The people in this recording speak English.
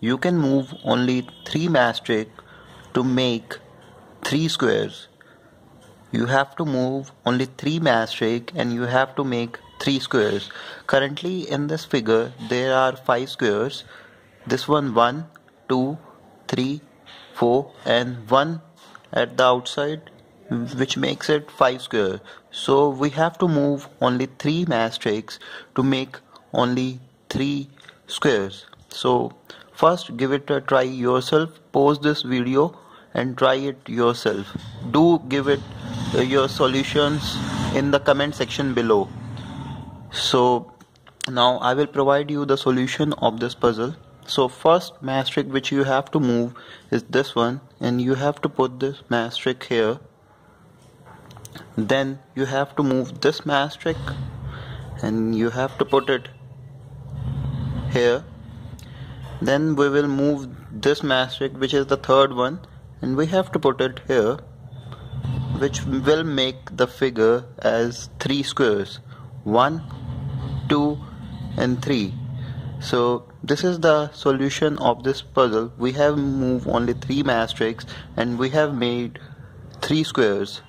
you can move only 3 matchsticks to make 3 squares. You have to move only 3 matchsticks and you have to make 3 squares. Currently in this figure there are 5 squares. This one 1, 2, 3, 4 and 1 at the outside, which makes it 5 squares. So we have to move only 3 matchsticks to make only 3 squares. So first give it a try yourself. Pause this video and try it yourself. Do give it your solutions in the comment section below. So now I will provide you the solution of this puzzle. So first matchstick which you have to move is this one, and you have to put this matchstick here. Then you have to move this matchstick and you have to put it here. Then we will move this matchstick, which is the third one, and we have to put it here, which will make the figure as 3 squares, 1, 2 and 3. So this is the solution of this puzzle. We have moved only 3 matchsticks and we have made 3 squares.